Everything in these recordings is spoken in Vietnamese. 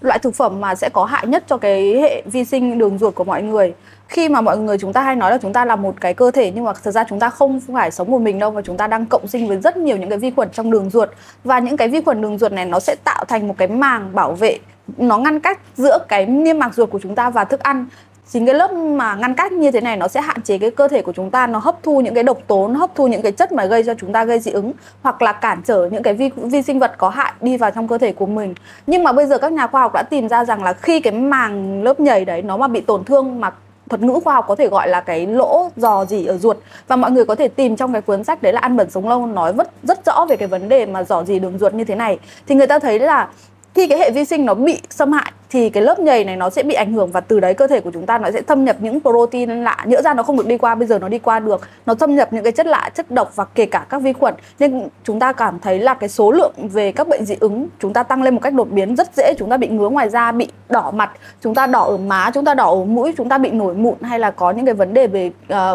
loại thực phẩm mà sẽ có hại nhất cho cái hệ vi sinh đường ruột của mọi người. Khi mà mọi người chúng ta hay nói là chúng ta là một cái cơ thể, nhưng mà thực ra chúng ta không phải sống một mình đâu, mà chúng ta đang cộng sinh với rất nhiều những cái vi khuẩn trong đường ruột. Và những cái vi khuẩn đường ruột này nó sẽ tạo thành một cái màng bảo vệ, nó ngăn cách giữa cái niêm mạc ruột của chúng ta và thức ăn. Chính cái lớp mà ngăn cách như thế này nó sẽ hạn chế cái cơ thể của chúng ta, nó hấp thu những cái độc tố, nó hấp thu những cái chất mà gây cho chúng ta gây dị ứng, hoặc là cản trở những cái vi sinh vật có hại đi vào trong cơ thể của mình. Nhưng mà bây giờ các nhà khoa học đã tìm ra rằng là khi cái màng lớp nhầy đấy nó mà bị tổn thương, mà thuật ngữ khoa học có thể gọi là cái lỗ rò rỉ ở ruột, và mọi người có thể tìm trong cái cuốn sách đấy là Ăn Bẩn Sống Lâu nói rất rõ về cái vấn đề mà rò rỉ đường ruột như thế này, thì người ta thấy là khi cái hệ vi sinh nó bị xâm hại thì cái lớp nhầy này nó sẽ bị ảnh hưởng, và từ đấy cơ thể của chúng ta nó sẽ thâm nhập những protein lạ. Nhỡ ra nó không được đi qua, bây giờ nó đi qua được. Nó thâm nhập những cái chất lạ, chất độc và kể cả các vi khuẩn. Nên chúng ta cảm thấy là cái số lượng về các bệnh dị ứng chúng ta tăng lên một cách đột biến, rất dễ chúng ta bị ngứa ngoài da, bị đỏ mặt, chúng ta đỏ ở má, chúng ta đỏ ở mũi, chúng ta bị nổi mụn, hay là có những cái vấn đề về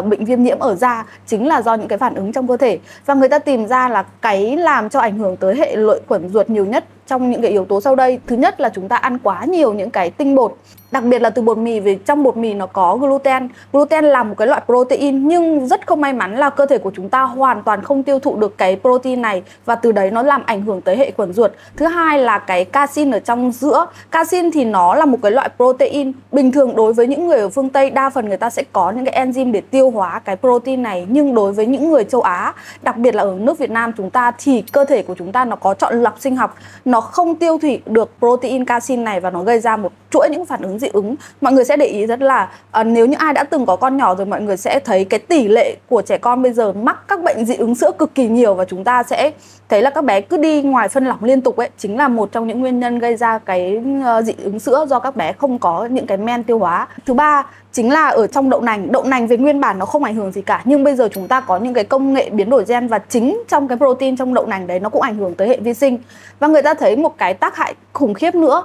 bệnh viêm nhiễm ở da, chính là do những cái phản ứng trong cơ thể. Và người ta tìm ra là cái làm cho ảnh hưởng tới hệ lợi khuẩn ruột nhiều nhất trong những cái yếu tố sau đây. Thứ nhất là chúng ta ăn quá nhiều những cái tinh bột, đặc biệt là từ bột mì, vì trong bột mì nó có gluten. Gluten là một cái loại protein, nhưng rất không may mắn là cơ thể của chúng ta hoàn toàn không tiêu thụ được cái protein này, và từ đấy nó làm ảnh hưởng tới hệ khuẩn ruột. Thứ hai là cái casein ở trong sữa. Casein thì nó là một cái loại protein bình thường, đối với những người ở phương Tây đa phần người ta sẽ có những cái enzyme để tiêu hóa cái protein này, nhưng đối với những người châu Á, đặc biệt là ở nước Việt Nam chúng ta, thì cơ thể của chúng ta nó có chọn lọc sinh học, nó không tiêu thụ được protein casein này và nó gây ra một chuỗi những phản ứng dị ứng. Mọi người sẽ để ý rất là nếu như ai đã từng có con nhỏ rồi, mọi người sẽ thấy cái tỷ lệ của trẻ con bây giờ mắc các bệnh dị ứng sữa cực kỳ nhiều, và chúng ta sẽ thấy là các bé cứ đi ngoài phân lỏng liên tục ấy, chính là một trong những nguyên nhân gây ra cái dị ứng sữa, do các bé không có những cái men tiêu hóa. Thứ ba chính là ở trong đậu nành. Đậu nành về nguyên bản nó không ảnh hưởng gì cả, nhưng bây giờ chúng ta có những cái công nghệ biến đổi gen, và chính trong cái protein trong đậu nành đấy nó cũng ảnh hưởng tới hệ vi sinh. Và người ta thấy một cái tác hại khủng khiếp nữa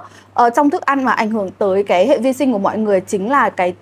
trong thức ăn mà ảnh hưởng tới cái hệ vi sinh của mọi người, chính là cái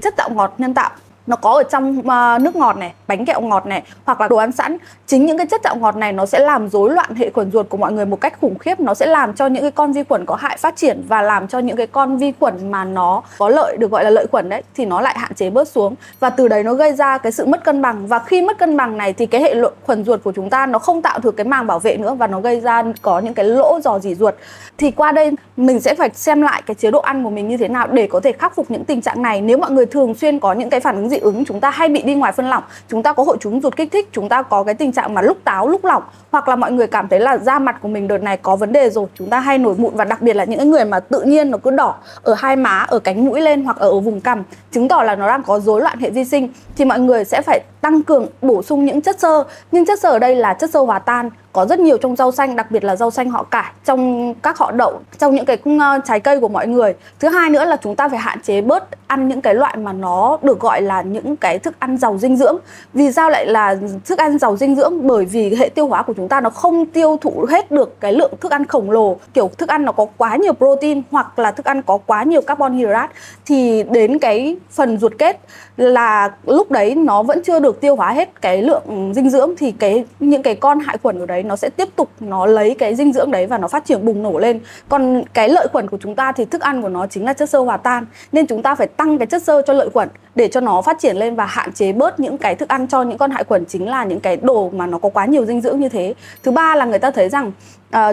chất tạo ngọt nhân tạo. Nó có ở trong nước ngọt này, bánh kẹo ngọt này, hoặc là đồ ăn sẵn. Chính những cái chất tạo ngọt này nó sẽ làm rối loạn hệ khuẩn ruột của mọi người một cách khủng khiếp. Nó sẽ làm cho những cái con vi khuẩn có hại phát triển, và làm cho những cái con vi khuẩn mà nó có lợi, được gọi là lợi khuẩn đấy, thì nó lại hạn chế bớt xuống, và từ đấy nó gây ra cái sự mất cân bằng. Và khi mất cân bằng này thì cái hệ khuẩn ruột của chúng ta nó không tạo được cái màng bảo vệ nữa, và nó gây ra có những cái lỗ rò rỉ ruột. Thì qua đây mình sẽ phải xem lại cái chế độ ăn của mình như thế nào để có thể khắc phục những tình trạng này. Nếu mọi người thường xuyên có những cái phản ứng dị ứng, chúng ta hay bị đi ngoài phân lỏng, chúng ta có hội chứng ruột kích thích, chúng ta có cái tình trạng mà lúc táo lúc lỏng, hoặc là mọi người cảm thấy là da mặt của mình đợt này có vấn đề rồi, chúng ta hay nổi mụn, và đặc biệt là những người mà tự nhiên nó cứ đỏ ở hai má, ở cánh mũi lên, hoặc ở vùng cằm, chứng tỏ là nó đang có rối loạn hệ vi sinh. Thì mọi người sẽ phải tăng cường bổ sung những chất xơ, nhưng chất xơ ở đây là chất xơ hòa tan, có rất nhiều trong rau xanh, đặc biệt là rau xanh họ cải, trong các họ đậu, trong những cái trái cây của mọi người. Thứ hai nữa là chúng ta phải hạn chế bớt ăn những cái loại mà nó được gọi là những cái thức ăn giàu dinh dưỡng. Vì sao lại là thức ăn giàu dinh dưỡng? Bởi vì hệ tiêu hóa của chúng ta nó không tiêu thụ hết được cái lượng thức ăn khổng lồ, kiểu thức ăn nó có quá nhiều protein, hoặc là thức ăn có quá nhiều carbon hydrate, thì đến cái phần ruột kết là lúc đấy nó vẫn chưa được tiêu hóa hết cái lượng dinh dưỡng, thì những cái con hại khuẩn ở đấy nó sẽ tiếp tục, nó lấy cái dinh dưỡng đấy và nó phát triển bùng nổ lên. Còn cái lợi khuẩn của chúng ta thì thức ăn của nó chính là chất xơ hòa tan, nên chúng ta phải tăng cái chất xơ cho lợi khuẩn để cho nó phát triển lên, và hạn chế bớt những cái thức ăn cho những con hại khuẩn, chính là những cái đồ mà nó có quá nhiều dinh dưỡng như thế. Thứ ba là người ta thấy rằng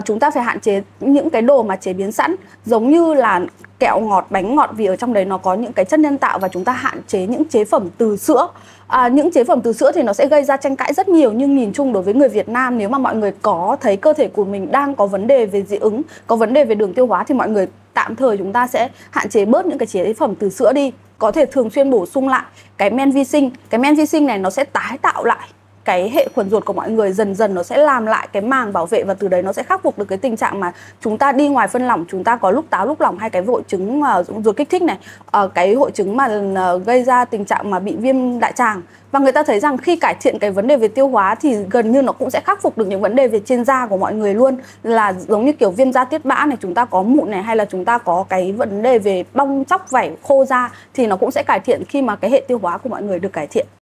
chúng ta phải hạn chế những cái đồ mà chế biến sẵn, giống như là kẹo ngọt, bánh ngọt, vì ở trong đấy nó có những cái chất nhân tạo, và chúng ta hạn chế những chế phẩm từ sữa. Những chế phẩm từ sữa thì nó sẽ gây ra tranh cãi rất nhiều, nhưng nhìn chung đối với người Việt Nam, nếu mà mọi người có thấy cơ thể của mình đang có vấn đề về dị ứng, có vấn đề về đường tiêu hóa, thì mọi người tạm thời chúng ta sẽ hạn chế bớt những cái chế phẩm từ sữa đi. Có thể thường xuyên bổ sung lại cái men vi sinh. Cái men vi sinh này nó sẽ tái tạo lại cái hệ khuẩn ruột của mọi người, dần dần nó sẽ làm lại cái màng bảo vệ, và từ đấy nó sẽ khắc phục được cái tình trạng mà chúng ta đi ngoài phân lỏng, chúng ta có lúc táo lúc lỏng, hay cái hội chứng ruột kích thích này, cái hội chứng mà gây ra tình trạng mà bị viêm đại tràng. Và người ta thấy rằng khi cải thiện cái vấn đề về tiêu hóa thì gần như nó cũng sẽ khắc phục được những vấn đề về trên da của mọi người luôn, là giống như kiểu viêm da tiết bã này, chúng ta có mụn này, hay là chúng ta có cái vấn đề về bong tróc vảy khô da, thì nó cũng sẽ cải thiện khi mà cái hệ tiêu hóa của mọi người được cải thiện.